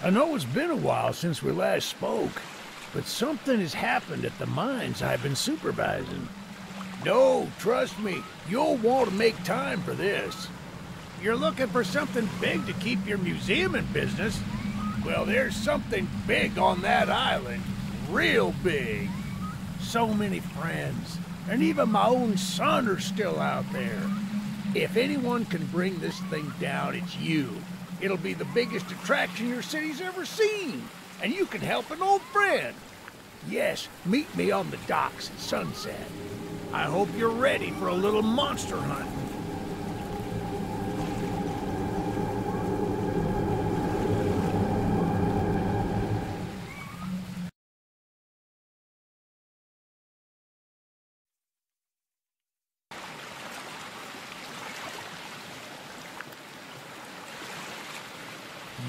I know it's been a while since we last spoke, but something has happened at the mines I've been supervising. No, trust me, you'll want to make time for this. You're looking for something big to keep your museum in business? Well, there's something big on that island. Real big. So many friends, and even my own son are still out there. If anyone can bring this thing down, it's you. It'll be the biggest attraction your city's ever seen, and you can help an old friend. Yes, meet me on the docks at sunset. I hope you're ready for a little monster hunt.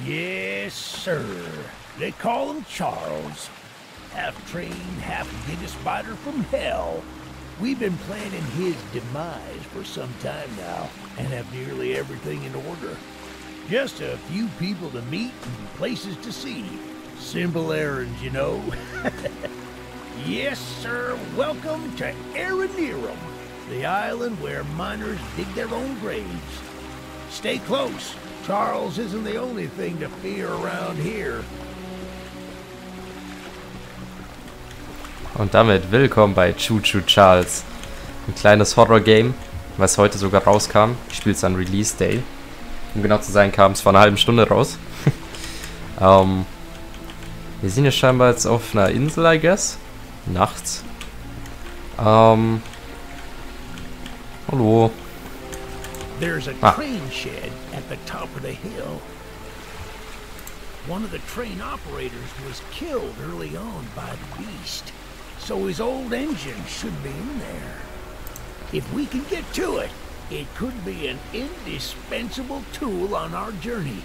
Yes, sir. They call him Charles. Half-trained, half-giga spider from hell. We've been planning his demise for some time now, and have nearly everything in order. Just a few people to meet and places to see. Simple errands, you know. Yes, sir. Welcome to Aradiram, the island where miners dig their own graves. Stay close. Charles isn't the only thing to fear around here. Und damit willkommen bei Choo Choo Charles. Ein kleines Horror-Game, was heute sogar rauskam. Ich spiele es an Release Day. Um genau zu sein, kam es vor einer halben Stunde raus. Wir sind ja scheinbar jetzt auf einer Insel, I guess. Nachts. Hallo. There's a train shed at the top of the hill. One of the train operators was killed early on by the beast, so his old engine should be in there. If we can get to it, it could be an indispensable tool on our journey.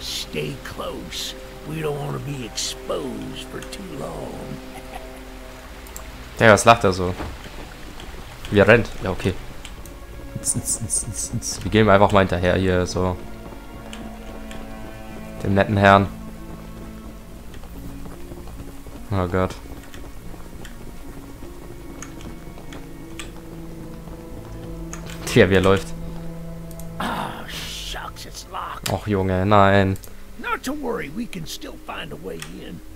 Stay close. We don't want to be exposed for too long. Der, was lacht er so? Wie er rennt. Ja, okay. Wir gehen einfach mal hinterher hier, so. Dem netten Herrn. Oh Gott. Tja, wie er läuft. Och Junge, nein.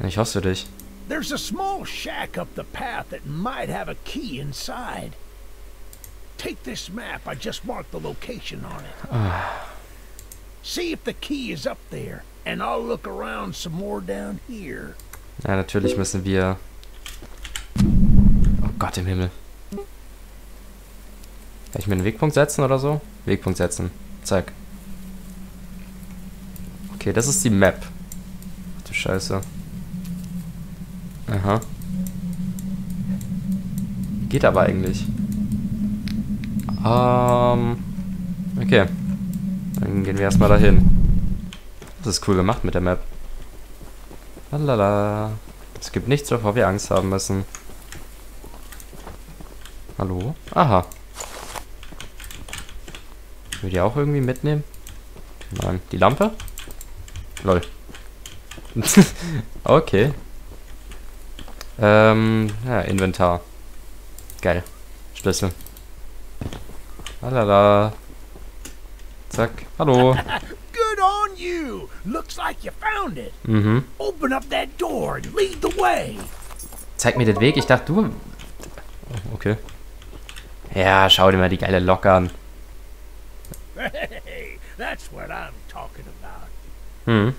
Ich hasse dich. There's a small shack up the path that might have a key inside. Take this map. I just marked the location on it. See if the key is up there, and I'll look around some more down here. Ja, natürlich müssen wir. Oh Gott im Himmel. Kann ich mir einen Wegpunkt setzen oder so? Wegpunkt setzen. Zack. Okay, das ist die Map. Ach du Scheiße. Aha. Geht aber eigentlich. Okay. Dann gehen wir erstmal dahin. Das ist cool gemacht mit der Map. Lalala. Es gibt nichts, wovor wir Angst haben müssen. Hallo? Aha. Will die auch irgendwie mitnehmen? Nein. Die Lampe? Lol. Okay. Ja, Inventar. Geil. Schlüssel. Lalala. Zack. Hallo. Good on you. Looks like you found it. Mhm. Open up that door and lead the way. Zeig mir den Weg. Ich dachte, du. Okay. Ja, schau dir mal die geile Lok an. Hey, that's what I'm talking about. Mhm.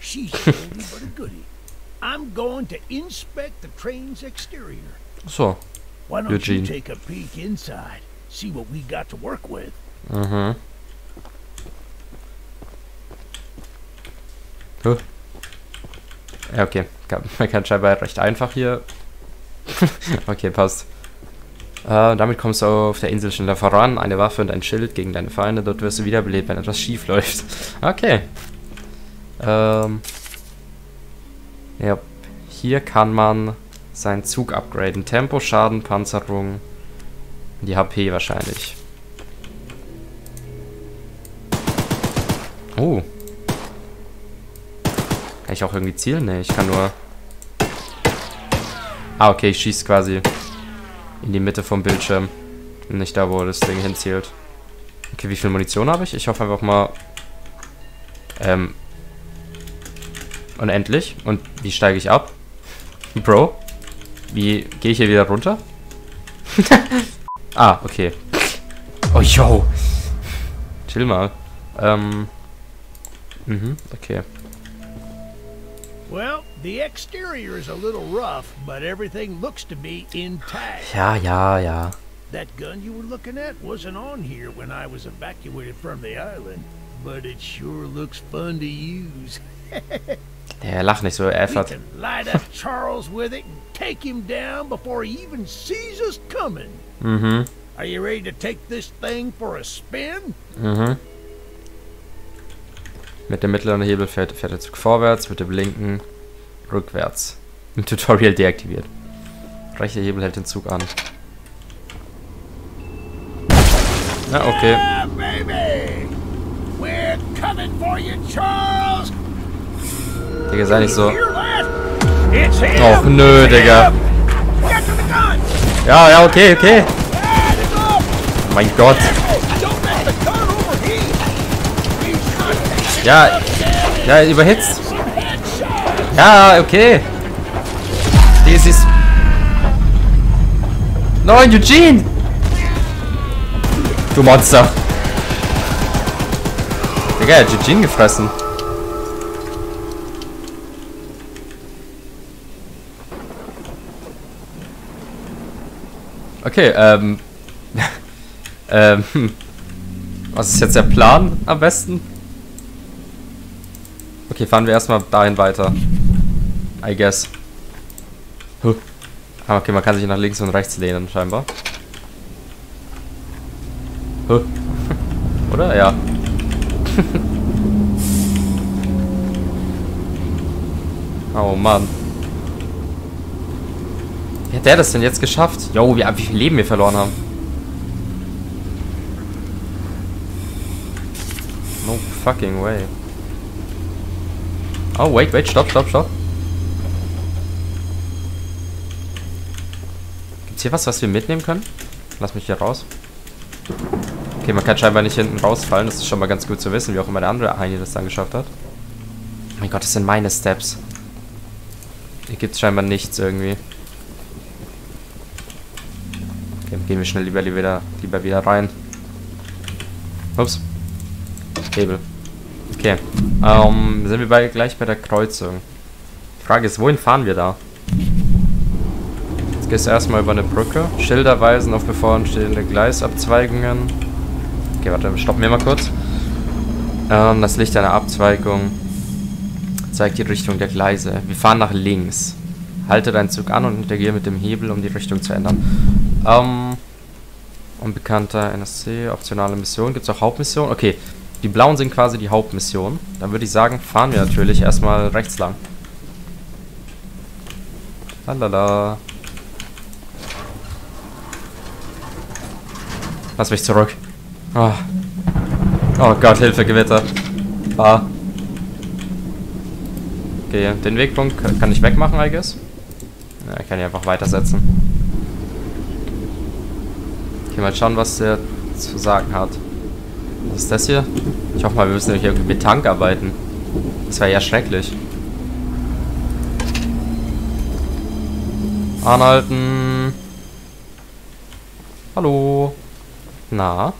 She's only but a goodie. I'm going to inspect the train's exterior. So. Why don't you take a peek inside? See what we got to work with. Mhm. Huh. Ja, okay. Man kann scheinbar recht einfach hier. Okay, passt. Damit kommst du auf der Insel schneller voran. Eine Waffe und ein Schild gegen deine Feinde. Dort wirst du wiederbelebt, wenn etwas schief läuft. Okay. Ja. Hier kann man seinen Zug upgraden. Tempo, Schaden, Panzerung. Die HP wahrscheinlich. Oh. Kann ich auch irgendwie zielen? Ne, ich kann nur... Ah, okay, ich schieße quasi in die Mitte vom Bildschirm. Nicht da, wo das Ding hinzielt. Okay, wie viel Munition habe ich? Ich hoffe einfach mal... Unendlich. Und wie steige ich ab? Bro? Wie gehe ich hier wieder runter? Ah, okay. Oh, yo. Chill mal. Okay. Ja, ja, ja. That gun you were looking at wasn't on here when I was evacuated from the island, but it sure looks fun to use. Ja, lach nicht so, erfährt. Mhm. Are you ready to take this thing for a spin? Mhm. Mit dem mittleren Hebel fährt der Zug vorwärts, mit dem linken rückwärts. Im Tutorial deaktiviert. Rechter Hebel hält den Zug an. Na, okay. Yeah, baby. We're coming for you, Charles. Digga, sei nicht so. Och, nö, Digga. Ja, ja, okay, okay. Mein Gott. Ja, ja, überhitzt. Ja, okay. Digga, sie ist... Nein, Eugene! Du Monster. Digga, er hat Eugene gefressen. Okay, was ist jetzt der Plan am besten? Okay, fahren wir erstmal dahin weiter. I guess. Huh. Okay, man kann sich nach links und rechts lehnen, scheinbar. Huh. Oder? Ja. Oh Mann. Wie hat der das denn jetzt geschafft? Jo, wie viel Leben wir verloren haben. No fucking way. Oh, wait, wait, stopp, stopp, stopp. Gibt's hier was, was wir mitnehmen können? Lass mich hier raus. Okay, man kann scheinbar nicht hinten rausfallen. Das ist schon mal ganz gut zu wissen, wie auch immer der andere Heini das dann geschafft hat. Oh mein Gott, das sind meine Steps. Hier gibt's scheinbar nichts irgendwie. Gehen wir schnell lieber wieder rein. Ups. Hebel. Okay. Sind wir gleich bei der Kreuzung. Die Frage ist, wohin fahren wir da? Jetzt gehst du erstmal über eine Brücke. Schilder weisen auf bevorstehende Gleisabzweigungen. Okay, warte, stoppen wir mal kurz. Das Licht einer Abzweigung zeigt die Richtung der Gleise. Wir fahren nach links. Halte deinen Zug an und interagiere mit dem Hebel, um die Richtung zu ändern. Unbekannter NSC, optionale Mission. Gibt es auch Hauptmissionen? Okay, die blauen sind quasi die Hauptmission. Dann würde ich sagen, fahren wir natürlich erstmal rechts lang. Lalala. Lass mich zurück. Oh, oh Gott, Hilfe, Gewitter. Ah. Okay, den Wegpunkt kann ich wegmachen, I guess. Ja, ich kann ihn einfach weitersetzen. Okay, mal schauen, was der zu sagen hat. Was ist das hier? Ich hoffe mal, wir müssen nicht irgendwie mit Tank arbeiten. Das wäre ja schrecklich. Anhalten. Hallo. Na?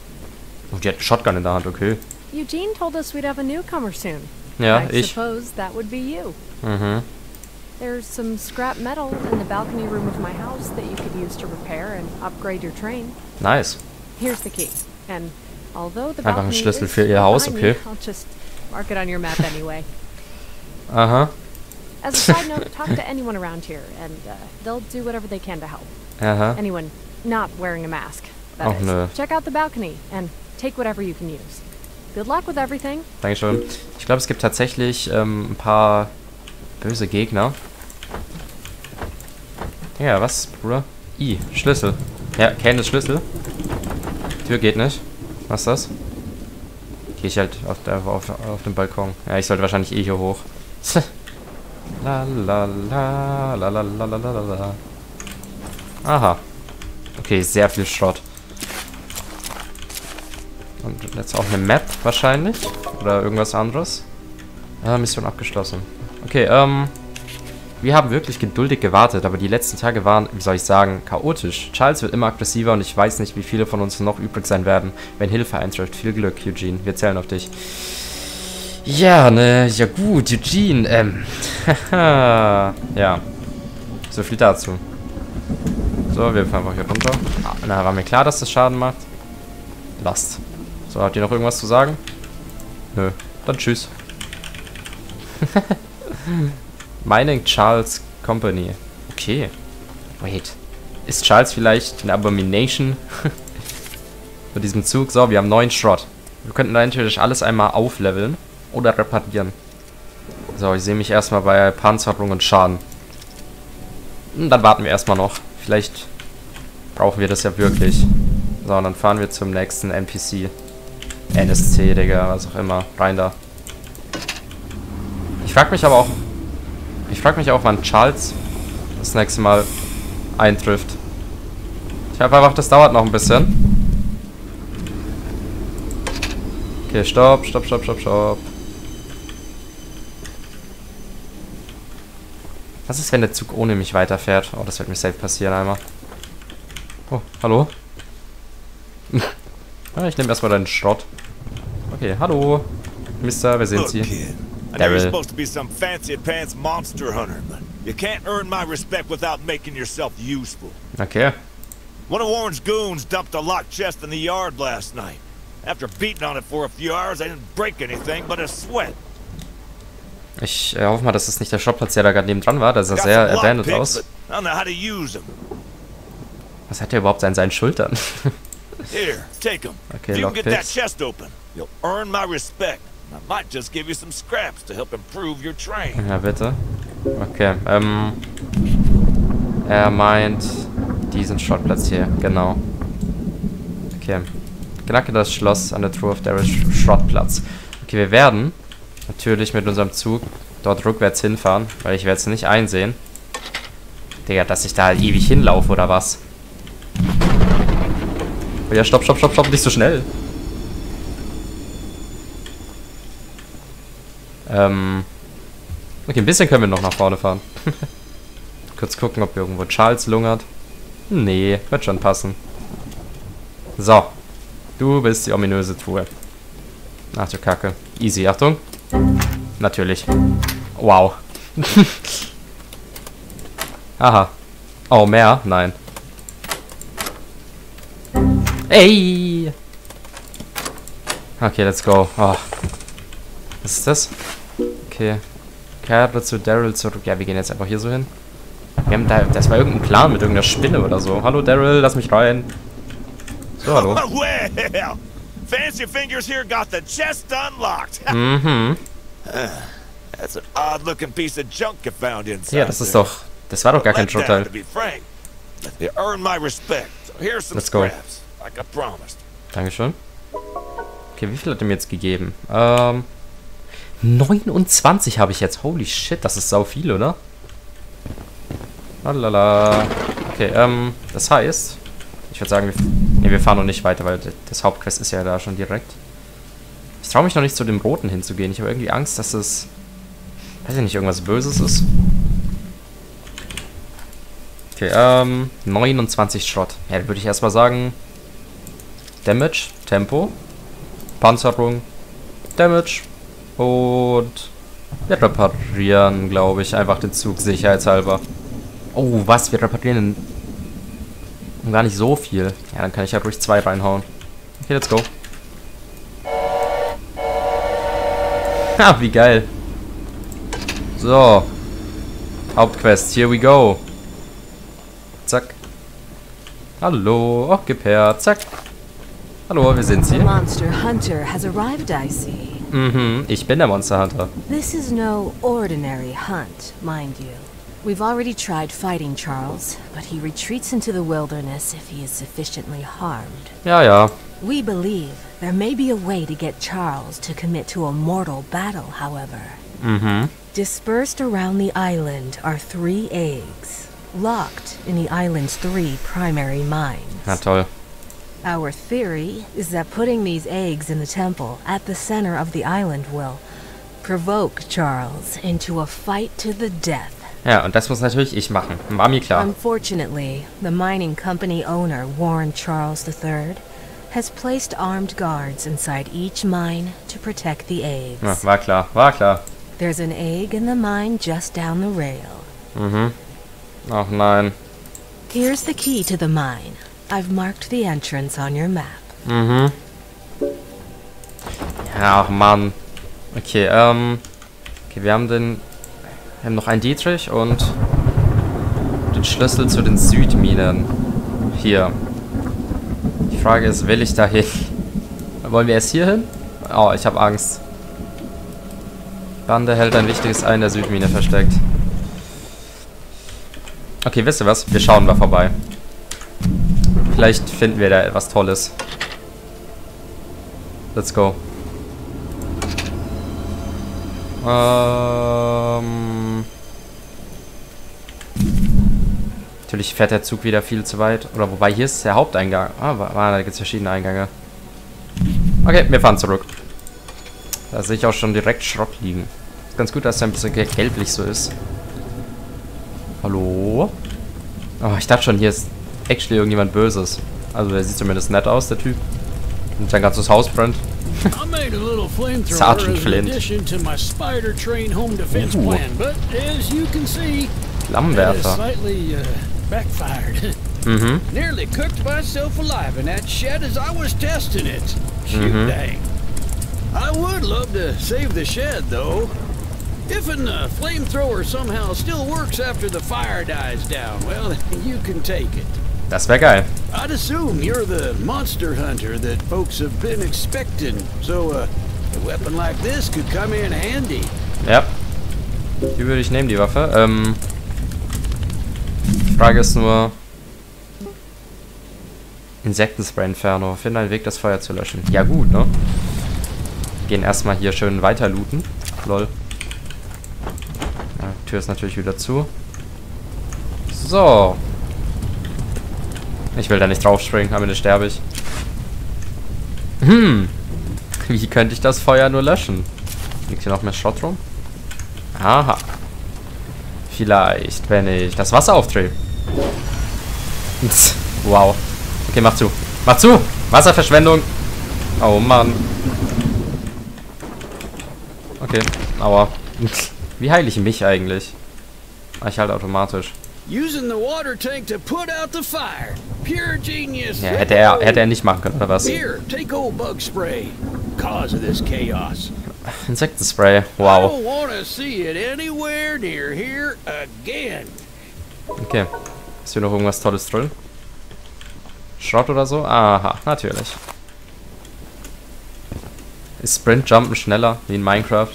Oh, die hat einen Shotgun in der Hand, okay. Eugene told us we'd have a newcomer soon. Ja, ich. I suppose that would be you. Mhm. There's some scrap metal in the balcony room of my house that you could use to repair and upgrade your train. Nice. Here's the key. And although the balcony is behind me, I'll just mark it on your map anyway. Uh-huh. As a side note, talk to anyone around here, and they'll do whatever they can to help. Uh-huh. Anyone not wearing a mask, that is. Nö. Check out the balcony and take whatever you can use. Good luck with everything. Dankeschön. Ich glaube, es gibt tatsächlich ein paar böse Gegner. Ja, was, Bruder? I, Schlüssel. Ja, Candice Schlüssel. Tür geht nicht. Was ist das? Gehe ich halt auf den Balkon. Ja, ich sollte wahrscheinlich eh hier hoch. La la la la la la la la la. Aha. Okay, sehr viel Schrott. Und jetzt auch eine Map wahrscheinlich. Oder irgendwas anderes. Mission abgeschlossen. Okay, wir haben wirklich geduldig gewartet, aber die letzten Tage waren, wie soll ich sagen, chaotisch. Charles wird immer aggressiver und ich weiß nicht, wie viele von uns noch übrig sein werden, wenn Hilfe eintrifft. Viel Glück, Eugene. Wir zählen auf dich. Ja, ne, ja gut, Eugene, haha, ja. So viel dazu. So, wir fahren einfach hier runter. Ah, na, war mir klar, dass das Schaden macht. Lasst. So, habt ihr noch irgendwas zu sagen? Nö, dann tschüss. Mining Charles Company. Okay. Wait. Ist Charles vielleicht eine Abomination? Mit diesem Zug. So, wir haben 9 Schrott. Wir könnten da theoretisch alles einmal aufleveln oder reparieren. So, ich sehe mich erstmal bei Panzerung und Schaden. Und dann warten wir erstmal noch. Vielleicht brauchen wir das ja wirklich. So, und dann fahren wir zum nächsten NPC. NSC, Digga, was auch immer. Rein da. Ich frage mich aber auch. Ich frage mich auch, wann Charles das nächste Mal eintrifft. Ich habe einfach, das dauert noch ein bisschen. Okay, stopp, stopp, stopp, stopp, stopp. Was ist, wenn der Zug ohne mich weiterfährt? Oh, das wird mir safe passieren einmal. Oh, hallo? Ich nehme erstmal deinen Schrott. Okay, hallo. Mister, wer sind Sie? Daryl. You're supposed to be some fancy pants monster hunter, but you can't earn my respect without making yourself useful. Okay. One of Warren's goons dumped a locked chest in the yard last night. After beating on it for a few hours, I didn't break anything but a sweat. Ich hoffe mal, dass das nicht der Shop-Platz, der da gerade neben dran war. Das sah sehr abandoned aus. Was hat der überhaupt an seinen Schultern? Here, take 'em. Okay, you get that chest open. You'll earn my respect. I might just give you some scraps to help improve your train. Ja, bitte. Okay, er meint diesen Schrottplatz hier, genau. Okay. Knacke das Schloss an der Truhe auf Daryls Schrottplatz. Okay, wir werden natürlich mit unserem Zug dort rückwärts hinfahren, weil ich werde es nicht einsehen. Digga, dass ich da halt ewig hinlaufe, oder was? Oh ja, stopp, stopp, stopp, stopp, nicht so schnell. Okay, ein bisschen können wir noch nach vorne fahren. Kurz gucken, ob irgendwo Charles lungert. Nee, wird schon passen. So. Du bist die ominöse Truhe. Ach du Kacke. Easy, Achtung. Natürlich. Wow. Aha. Oh, mehr? Nein. Ey! Okay, let's go. Oh. Was ist das? Okay. Kehre zu Daryl zurück. Ja, wir gehen jetzt einfach hier so hin. Wir haben da, das war irgendein Plan mit irgendeiner Spinne oder so. Hallo Daryl, lass mich rein. So, hallo. Well, fancy fingers here got the chest unlocked. Mhm. That's an odd looking piece of junk you found inside. Ja, das ist doch, das war doch gar kein Schrottteil. Let's go. Dankeschön. Okay, wie viel hat er mir jetzt gegeben? 29 habe ich jetzt. Holy shit, das ist sau viel, oder? Lalala. Okay, das heißt, ich würde sagen, wir fahren noch nicht weiter, weil das Hauptquest ist ja da schon direkt. Ich traue mich noch nicht, zu dem Roten hinzugehen. Ich habe irgendwie Angst, dass es, weiß ich nicht, irgendwas Böses ist. Okay, 29 Schrott. Ja, dann würde ich erstmal sagen, Damage, Tempo, Panzerung, Damage. Und wir reparieren, glaube ich, einfach den Zug sicherheitshalber. Oh, was? Wir reparieren gar nicht so viel. Ja, dann kann ich ja ruhig 2 reinhauen. Okay, let's go. Ha, wie geil. So. Hauptquest, here we go. Zack. Hallo, oh, gib her, zack. Hallo, wir sind hier. Monster Hunter has arrived, I see. Mhm, ich bin der Monster Hunter. This is no ordinary hunt, mind you. We've already tried fighting Charles, but he retreats into the wilderness if he is sufficiently harmed. Ja, ja. We believe there may be a way to get Charles to commit to a mortal battle, however. Mm-hmm. Dispersed around the island are 3 eggs, locked in the island's 3 primary mines. Na toll. Our theory is that putting these eggs in the temple at the center of the island will provoke Charles into a fight to the death. Ja, und das muss natürlich ich machen. War mir klar. Unfortunately, the mining company owner Warren Charles III has placed armed guards inside each mine to protect the eggs. Ja, war klar, war klar. There's an egg in the mine just down the rail. Mhm. Ach nein. Here's the key to the mine. I've marked the entrance on your map. Mhm. Ja, Mann. Okay, okay, wir haben den... Wir haben noch einen Dietrich und den Schlüssel zu den Südminen. Hier. Die Frage ist, will ich da hin? Wollen wir erst hier hin? Oh, ich habe Angst. Die Bande hält ein wichtiges Ei in der Südmine versteckt. Okay, wisst ihr was? Wir schauen mal vorbei. Vielleicht finden wir da etwas Tolles. Let's go. Natürlich fährt der Zug wieder viel zu weit. Oder wobei, hier ist der Haupteingang. Ah, da gibt es verschiedene Eingänge. Okay, wir fahren zurück. Da sehe ich auch schon direkt Schrott liegen. Ist ganz gut, dass der ein bisschen gelblich so ist. Hallo? Oh, ich dachte schon, hier ist actually irgendjemand Böses. Also der sieht zumindest nett aus, der Typ. Und sein ganzes Haus brennt. Sergeant Flint. Flammenwerfer. Mhm. Das wäre geil. Ja. Die würde ich nehmen, die Waffe. Die Frage ist nur... Insektenspray Inferno. Finde einen Weg, das Feuer zu löschen. Ja gut, ne? Wir gehen erstmal hier schön weiter looten. Lol. Ja, die Tür ist natürlich wieder zu. So. Ich will da nicht drauf springen, am Ende sterbe ich. Hm. Wie könnte ich das Feuer nur löschen? Liegt hier noch mehr Schrott rum? Aha. Vielleicht, wenn ich das Wasser aufdrehe. Wow. Okay, mach zu. Mach zu! Wasserverschwendung! Oh Mann. Okay, aua. Wie heile ich mich eigentlich? Ich halt automatisch. Ja, hätte er nicht machen können, oder was? Insektenspray, wow. Okay, ist hier noch irgendwas Tolles drin? Schrott oder so? Aha, natürlich. Ist Sprintjumpen schneller, wie in Minecraft?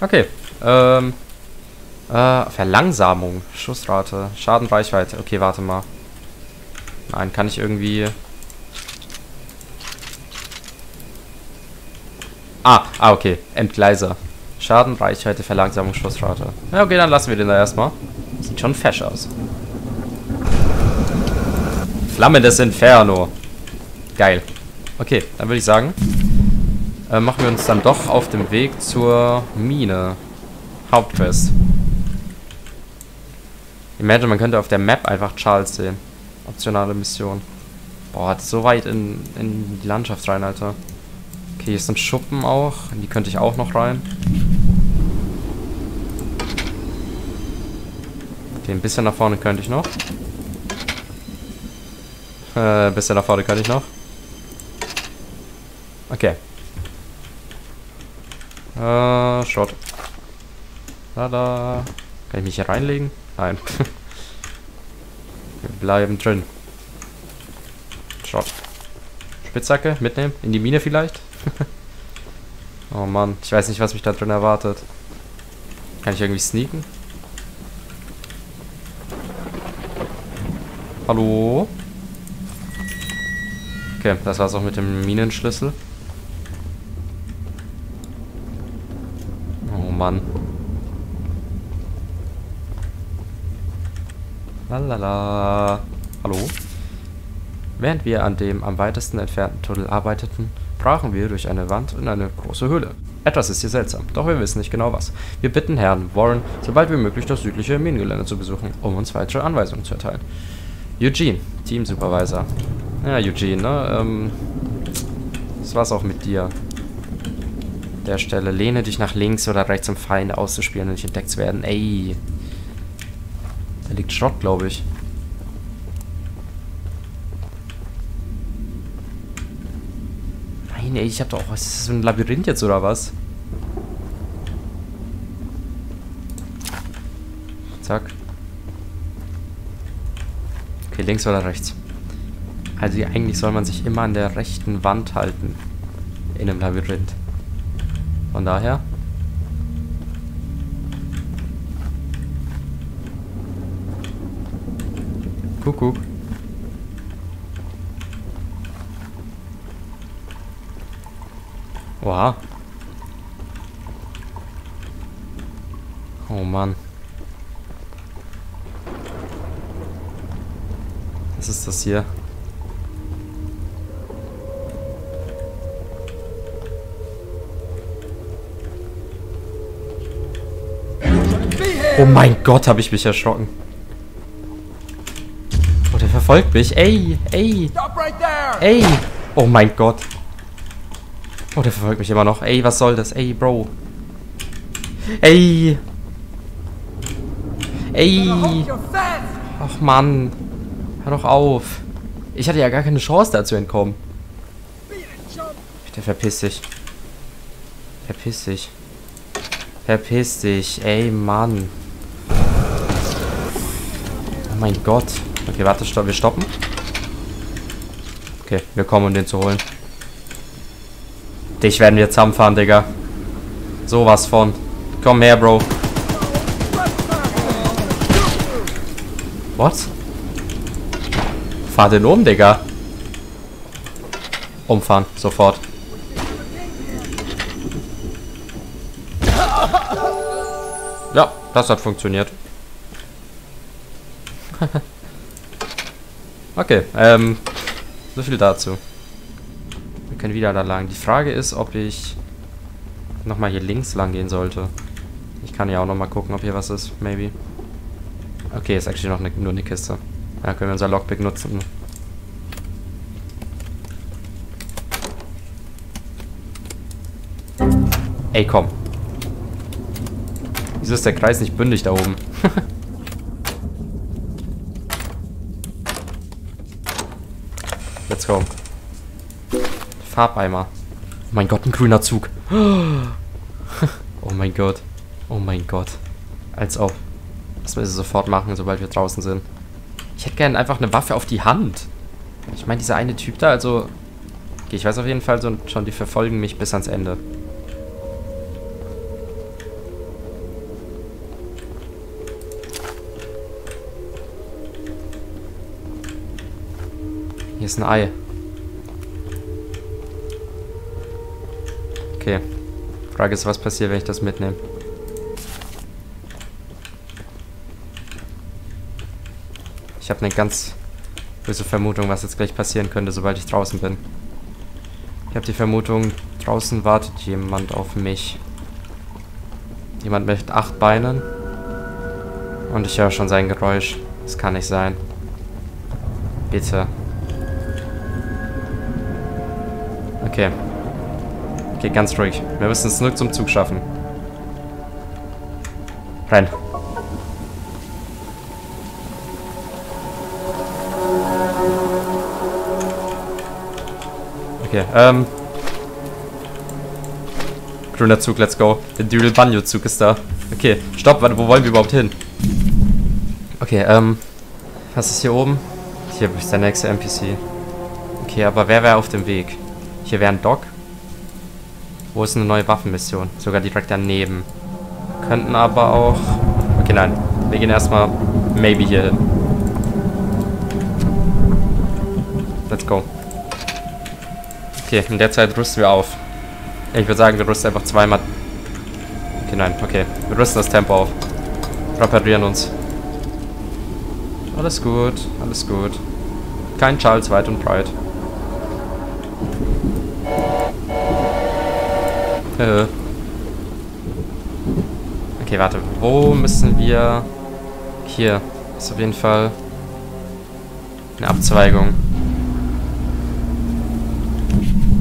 Okay, Verlangsamung, Schussrate, Schaden, Reichweite. Okay, warte mal. Nein, kann ich irgendwie... Ah, okay. Entgleiser. Schaden, Reichweite, Verlangsamung, Schussrate. Ja, okay, dann lassen wir den da erstmal. Sieht schon fesch aus. Flamme des Inferno. Geil. Okay, dann würde ich sagen, machen wir uns dann doch auf dem Weg zur Mine. Hauptquest. Imagine, man könnte auf der Map einfach Charles sehen. Optionale Mission. Boah, so weit in die Landschaft rein, Alter. Okay, hier ist ein Schuppen auch. In die könnte ich auch noch rein. Okay, ein bisschen nach vorne könnte ich noch. Ein bisschen nach vorne könnte ich noch. Okay. Schrott. Tada. Kann ich mich hier reinlegen? Nein. Wir bleiben drin. Schrott. Spitzhacke mitnehmen? In die Mine vielleicht? Oh Mann, ich weiß nicht, was mich da drin erwartet. Kann ich irgendwie sneaken? Hallo? Okay, das war's auch mit dem Minenschlüssel. Mann. Lalala. Hallo? Während wir an dem am weitesten entfernten Tunnel arbeiteten, brachen wir durch eine Wand in eine große Höhle. Etwas ist hier seltsam, doch wir wissen nicht genau was. Wir bitten Herrn Warren, sobald wie möglich das südliche Minengelände zu besuchen, um uns weitere Anweisungen zu erteilen. Eugene, Team Supervisor. Ja, Eugene, ne? Das war's auch mit dir. An der Stelle lehne dich nach links oder rechts, um Feinde auszuspielen und nicht entdeckt zu werden. Ey. Da liegt Schrott, glaube ich. Nein, ey, ich hab doch auch. Was ist das für ein Labyrinth jetzt oder was? Zack. Okay, links oder rechts. Also eigentlich soll man sich immer an der rechten Wand halten. In einem Labyrinth. Von daher. Kuckuck. Oha. Oh Mann. Was ist das hier? Oh mein Gott, habe ich mich erschrocken. Oh, der verfolgt mich. Ey, ey. Ey. Oh mein Gott. Oh, der verfolgt mich immer noch. Ey, was soll das? Ey, Bro. Ey. Ey. Ach, Mann. Hör doch auf. Ich hatte ja gar keine Chance, da zu entkommen. Bitte verpiss dich. Verpiss dich. Verpiss dich. Ey, Mann. Oh mein Gott. Okay, warte, wir stoppen. Okay, wir kommen, um den zu holen. Dich werden wir zusammenfahren, Digga. Sowas von. Komm her, Bro. What? Fahr den um, Digga. Umfahren, sofort. Ja, das hat funktioniert. Okay, so viel dazu. Wir können wieder da lang. Die Frage ist, ob ich nochmal hier links lang gehen sollte. Ich kann ja auch nochmal gucken, ob hier was ist. Maybe. Okay, ist eigentlich noch nur eine Kiste. Ja, können wir unser Lockpick nutzen. Ey, komm. Wieso ist der Kreis nicht bündig da oben? Let's go. Farbeimer. Oh mein Gott, ein grüner Zug. Oh mein Gott. Oh mein Gott. Als ob. Das müssen wir sofort machen, sobald wir draußen sind. Ich hätte gerne einfach eine Waffe auf die Hand. Ich meine, dieser eine Typ da, also... Okay, ich weiß auf jeden Fall schon, die verfolgen mich bis ans Ende. Hier ist ein Ei. Okay. Frage ist, was passiert, wenn ich das mitnehme? Ich habe eine ganz böse Vermutung, was jetzt gleich passieren könnte, sobald ich draußen bin. Ich habe die Vermutung, draußen wartet jemand auf mich. Jemand mit 8 Beinen. Und ich höre schon sein Geräusch. Das kann nicht sein. Bitte. Okay. Okay, ganz ruhig. Wir müssen es zurück zum Zug schaffen. Rein. Okay, grüner Zug, let's go. Der Dürl-Banjo-Zug ist da. Okay, stopp, warte, wo wollen wir überhaupt hin? Okay, was ist hier oben? Hier ist der nächste NPC. Okay, aber wer wäre auf dem Weg? Hier wäre ein Dock. Wo ist eine neue Waffenmission? Sogar direkt daneben. Könnten aber auch... Okay, nein. Wir gehen erstmal maybe hier hin. Let's go. Okay, in der Zeit rüsten wir auf. Ich würde sagen, wir rüsten einfach zweimal Okay, nein, okay. Wir rüsten das Tempo auf. Reparieren uns. Alles gut, alles gut. Kein Charles weit und breit. Okay, warte. Wo müssen wir... Hier. Ist auf jeden Fall... eine Abzweigung.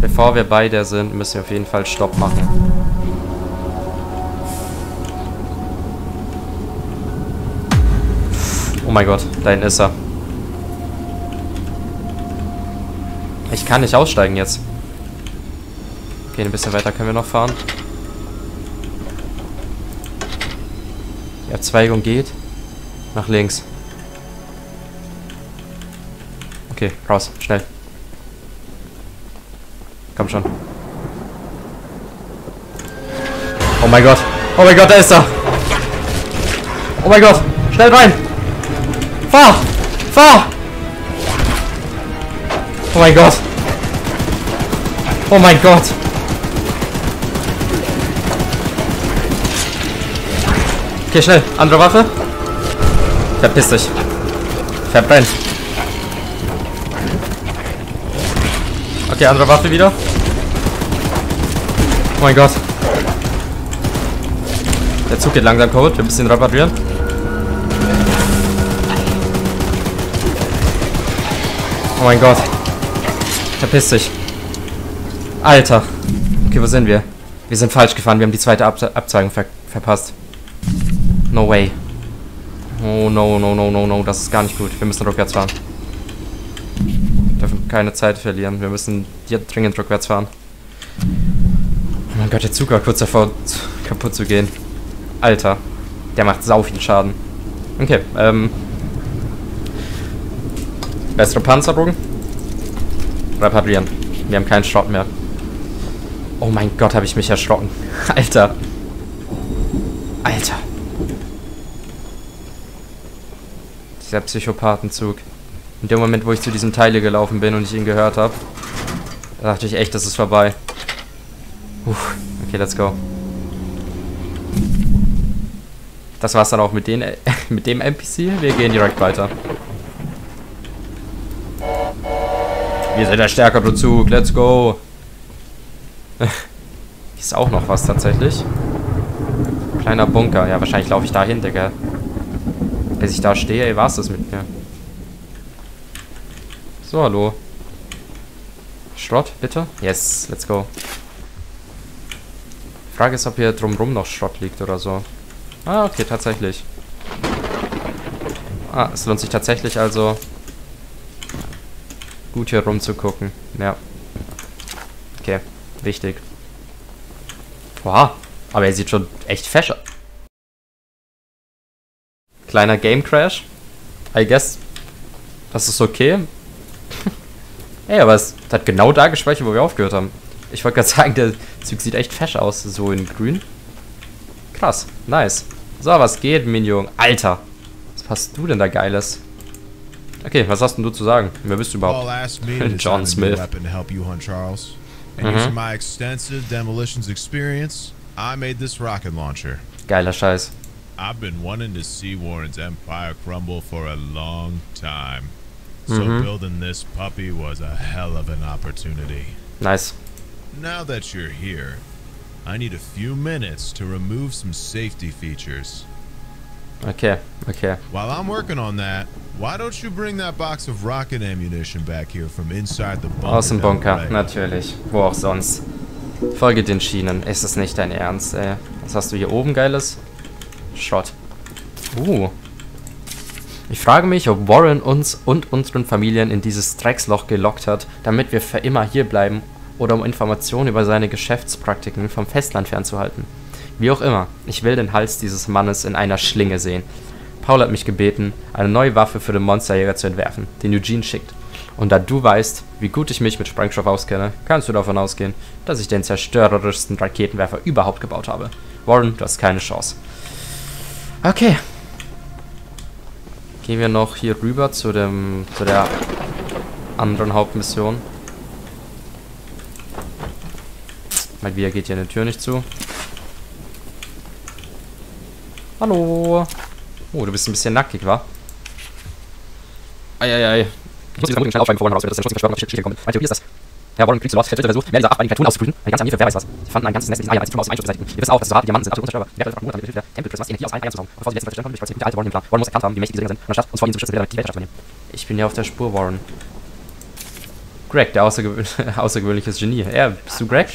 Bevor wir bei der sind, müssen wir auf jeden Fall Stopp machen. Oh mein Gott, da hinten ist er. Ich kann nicht aussteigen jetzt. Okay, ein bisschen weiter können wir noch fahren. Die Abzweigung geht nach links. Okay, raus, schnell. Komm schon. Oh mein Gott, da ist er. Oh mein Gott, schnell rein. Fahr, fahr. Oh mein Gott. Oh mein Gott. Okay, schnell. Andere Waffe. Verpiss dich. Verbrenn. Okay, andere Waffe wieder. Oh mein Gott. Der Zug geht langsam kaputt. Wir müssen ihn reparieren. Oh mein Gott. Verpiss dich. Alter. Okay, wo sind wir? Wir sind falsch gefahren. Wir haben die zweite Abzweigung verpasst. No way. Oh, no, no, no, no, no. Das ist gar nicht gut. Wir müssen rückwärts fahren. Wir dürfen keine Zeit verlieren. Wir müssen dringend rückwärts fahren. Oh mein Gott, der Zug war kurz davor, kaputt zu gehen. Alter. Der macht sau viel Schaden. Okay, bessere Panzerung. Reparieren. Wir haben keinen Schrott mehr. Oh mein Gott, habe ich mich erschrocken. Alter. Alter. Dieser Psychopathenzug. In dem Moment, wo ich zu diesem Teil hier gelaufen bin und ich ihn gehört habe, dachte ich echt, das ist vorbei. Okay, let's go. Das war's dann auch mit, dem NPC. Wir gehen direkt weiter. Wir sind der stärkere Zug. Let's go. Ist auch noch was tatsächlich. Kleiner Bunker. Ja, wahrscheinlich laufe ich da hin, Digga. Bis ich da stehe, ey, war's das mit mir. So, hallo. Schrott, bitte? Yes, let's go. Die Frage ist, ob hier drumrum noch Schrott liegt oder so. Ah, okay, tatsächlich. Ah, es lohnt sich tatsächlich also, gut hier rumzugucken. Ja. Okay, wichtig. Wow, aber er sieht schon echt fesch aus. Kleiner Game Crash. I guess. Das ist okay. Ey, aber es hat genau da gespeichert, wo wir aufgehört haben. Ich wollte gerade sagen, der Zug sieht echt fesch aus. So in grün. Krass. Nice. So, was geht, Minion? Alter. Was hast du denn da Geiles? Okay, was hast denn du zu sagen? Wer bist du überhaupt? John Smith. Geiler Scheiß. I've been wanting to see Warren's empire crumble for a long time. So building this puppy was a hell of an opportunity. Nice. Now that you're here, I need a few minutes to remove some safety features. Okay, okay. While I'm working on that, why don't you bring that box of rocket ammunition back here from inside the bunker? Aus dem Bunker, natürlich. Wo auch sonst. Folge den Schienen. Ist es nicht dein Ernst, ey? Was hast du hier oben Geiles? Schrott. Ich frage mich, ob Warren uns und unseren Familien in dieses Drecksloch gelockt hat, damit wir für immer hier bleiben oder um Informationen über seine Geschäftspraktiken vom Festland fernzuhalten. Wie auch immer, ich will den Hals dieses Mannes in einer Schlinge sehen. Paul hat mich gebeten, eine neue Waffe für den Monsterjäger zu entwerfen, den Eugene schickt. Und da du weißt, wie gut ich mich mit Sprengstoff auskenne, kannst du davon ausgehen, dass ich den zerstörerischsten Raketenwerfer überhaupt gebaut habe. Warren, du hast keine Chance. Okay. Gehen wir noch hier rüber zu dem der anderen Hauptmission. Mal wieder geht hier eine Tür nicht zu. Hallo. Oh, du bist ein bisschen nackig, wa? Eieiei. Ich muss diese mutigen Schnell aufschreiben, bevor Warren herausfindet, dass der Schutz Verschwörung auf die Schicht gekommen ist. Meine Theorie ist, dass Herr Warren Krieg zu Lords Vertreter versucht, mehr dieser Achtbeinigkeit tun auszubrüten. Eine ganze Armee für wer weiß was. Sie fanden ein ganzes Nest mit diesen Eiern, als sie Trümmer aus dem Einsturz beseitigten. Ihr wisst auch, dass so harte Diamanten sind, absolut unzerstörbar. Wer hat euch mit Hilfe der Tempel-Prismas Energie aus allen Eiern zu saugen? Bevor sie letzten Vertreter konnten, durchkreuzt der alte Warren den Plan. Warren muss erkannt haben, wie mächtig die Ringer sind, und anstatt uns vor ihnen zu schützen, die Weltherrschaft übernehmen. Ich bin ja auf der Spur, Warren. Greg, der außergewöhnliches Genie. Bist du Greg?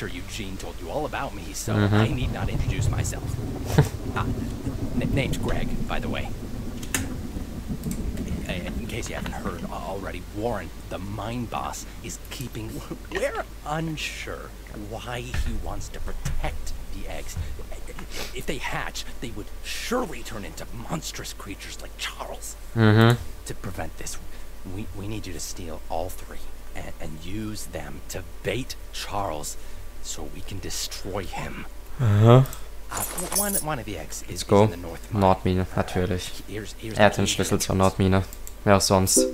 Name's Greg, by the way. In case you haven't heard already, Warren, the mine boss, is keeping... We're unsure why he wants to protect the eggs. If they hatch, they would surely turn into monstrous creatures like Charles. To prevent this, we need you to steal all three and use them to bait Charles so we can destroy him. Let's go. Nordmine, natürlich. Er hat den Schlüssel zur Nordmine. Wer auch sonst.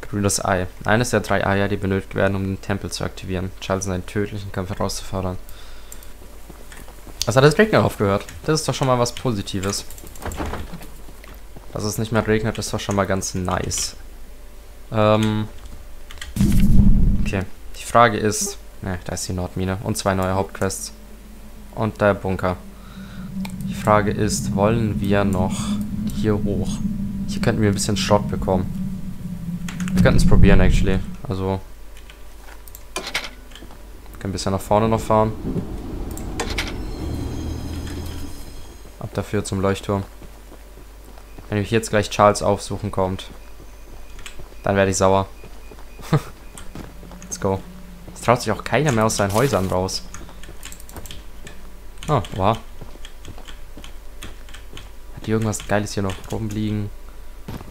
Grünes Ei. Eines der drei Eier, die benötigt werden, um den Tempel zu aktivieren. Charles in einen tödlichen Kampf herauszufordern. Also hat das Regnen aufgehört. Das ist doch schon mal was Positives. Dass es nicht mehr regnet, ist doch schon mal ganz nice. Okay. Die Frage ist... Ne, da ist die Nordmine. Und zwei neue Hauptquests. Und der Bunker. Die Frage ist, wollen wir noch hier hoch? Hier könnten wir ein bisschen Schrott bekommen. Wir könnten es probieren, actually. Also, wir können ein bisschen nach vorne noch fahren. Ab dafür zum Leuchtturm. Wenn mich jetzt gleich Charles aufsuchen kommt, dann werde ich sauer. Let's go. Es traut sich auch keiner mehr aus seinen Häusern raus. Oh, wow. Hat hier irgendwas Geiles hier noch rumliegen?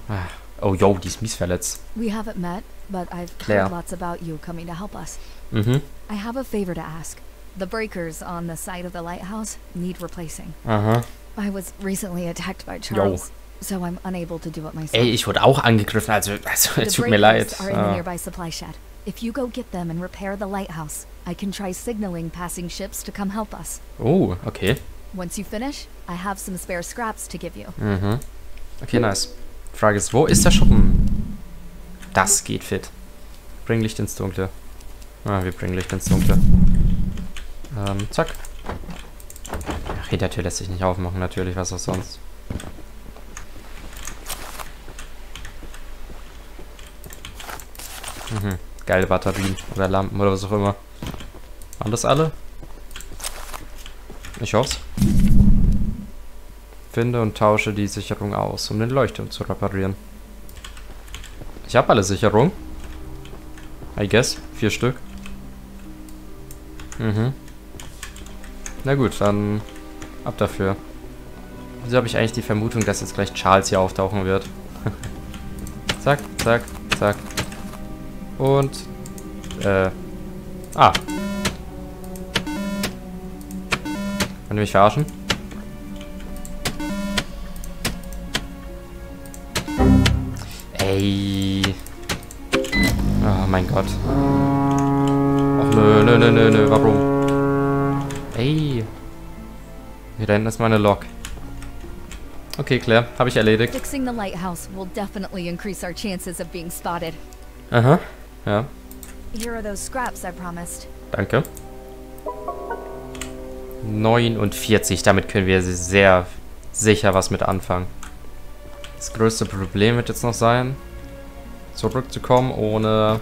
Ah. Oh, yo, die ist mies verletzt. We haven't met, but I've heard lots about you coming to help us. I have a favor to ask. The breakers on the side of the lighthouse need replacing. I was recently attacked by Charles, so I'm unable to do it myself. Ey, ich wurde auch angegriffen, also es tut mir leid. Are in the nearby supply shed. If you go get them and repair the lighthouse, I can try signaling passing ships to come help us. Oh, okay. Once you finish, I have some spare scraps to give you. Okay, nice. Frage ist, wo ist der Schuppen? Das geht fit. Bring Licht ins Dunkle. Wir bringen Licht ins Dunkle. Zack. Ach, Hintertür lässt sich nicht aufmachen, natürlich, was auch sonst. Geile Batterien oder Lampen oder was auch immer. Waren das alle? Ich hoffe es. Finde und tausche die Sicherung aus, um den Leuchtturm zu reparieren. Ich habe alle Sicherungen. I guess. 4 Stück. Na gut, dann ab dafür. Wieso habe ich eigentlich die Vermutung, dass jetzt gleich Charles hier auftauchen wird? Zack, zack, zack. Und, Könnt ihr mich verarschen? Ey. Oh mein Gott. Ach nö, warum? Ey. Hier da hinten ist meine Lok. Okay, Claire, habe ich erledigt. Fixing the lighthouse will definitely increase our chances of being spotted. Ja. Here are those scraps I promised. Danke. 49, damit können wir sehr sicher was mit anfangen. Das größte Problem wird jetzt noch sein, zurückzukommen, ohne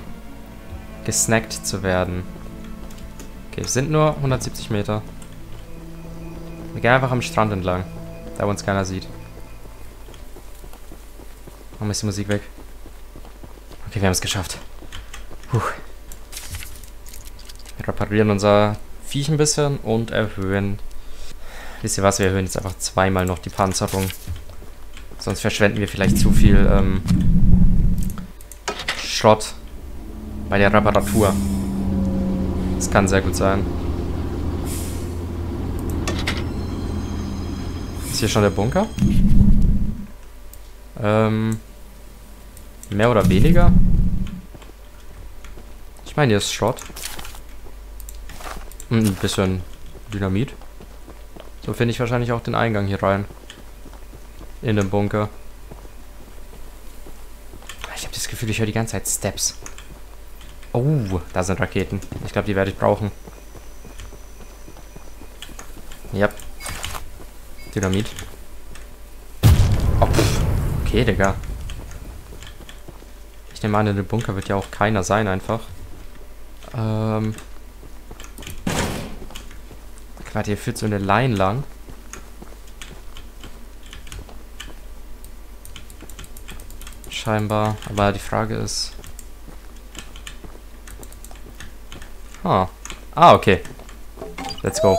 gesnackt zu werden. Okay, es sind nur 170 Meter. Wir gehen einfach am Strand entlang, da wo uns keiner sieht. Warum ist die Musik weg? Okay, wir haben es geschafft. Puh. Wir reparieren unser Viech ein bisschen und erhöhen. Wisst ihr was? Wir erhöhen jetzt einfach zweimal noch die Panzerung. Sonst verschwenden wir vielleicht zu viel Schrott bei der Reparatur. Das kann sehr gut sein. Ist hier schon der Bunker? Mehr oder weniger? Ich meine, hier ist Schrott. Ein bisschen Dynamit. So finde ich wahrscheinlich auch den Eingang hier rein. In den Bunker. Ich habe das Gefühl, ich höre die ganze Zeit Steps. Oh, da sind Raketen. Ich glaube, die werde ich brauchen. Ja. Yep. Dynamit. Oh, okay, Digga. Ich nehme an, in dem Bunker wird ja auch keiner sein, einfach. Warte, hier führt so eine Line lang. Scheinbar. Aber die Frage ist... Huh. Ah, okay. Let's go.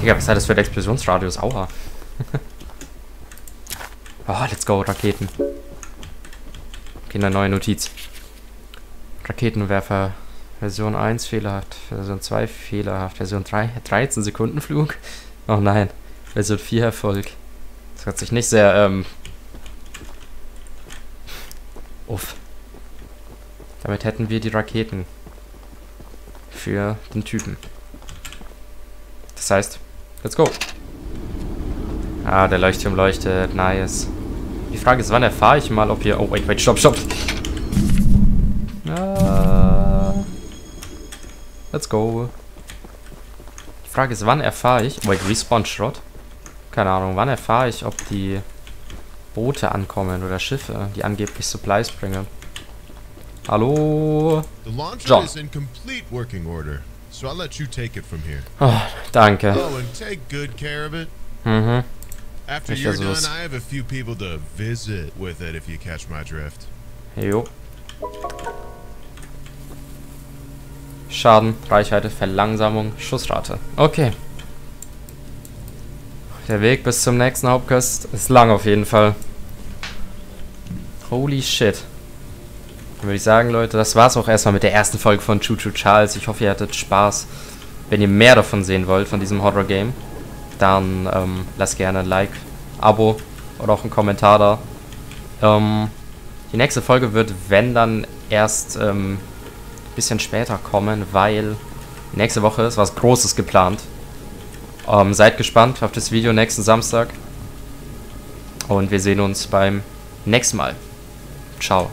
Digga, was hat das für ein Explosionsradius? Aua. Oh, let's go, Raketen. Okay, eine neue Notiz. Raketenwerfer... Version 1 fehlerhaft, Version 2 fehlerhaft, Version 3, 13 Sekunden Flug. Oh nein, Version 4 Erfolg. Das hat sich nicht sehr, uff. Damit hätten wir die Raketen für den Typen. Das heißt, let's go. Ah, der Leuchtturm leuchtet, nice. Die Frage ist, wann erfahre ich mal, ob hier... Oh, wait, stopp, stopp. Let's go. Die Frage ist, wann erfahre ich... Wait, Respawn-Schrott? Keine Ahnung, wann erfahre ich, ob die Boote ankommen oder Schiffe, die angeblich Supplies bringen. Hallo? John. Oh, danke. Mhm. Ich versuch's. Jo. Schaden, Reichweite, Verlangsamung, Schussrate. Okay. Der Weg bis zum nächsten Hauptquest ist lang auf jeden Fall. Holy shit. Dann würde ich sagen, Leute, das war's auch erstmal mit der ersten Folge von Choo Choo Charles. Ich hoffe, ihr hattet Spaß. Wenn ihr mehr davon sehen wollt, von diesem Horror-Game, dann lasst gerne ein Like, Abo oder auch einen Kommentar da. Die nächste Folge wird, wenn dann, erst... bisschen später kommen, weil nächste Woche ist was Großes geplant. Seid gespannt auf das Video nächsten Samstag. Und wir sehen uns beim nächsten Mal. Ciao.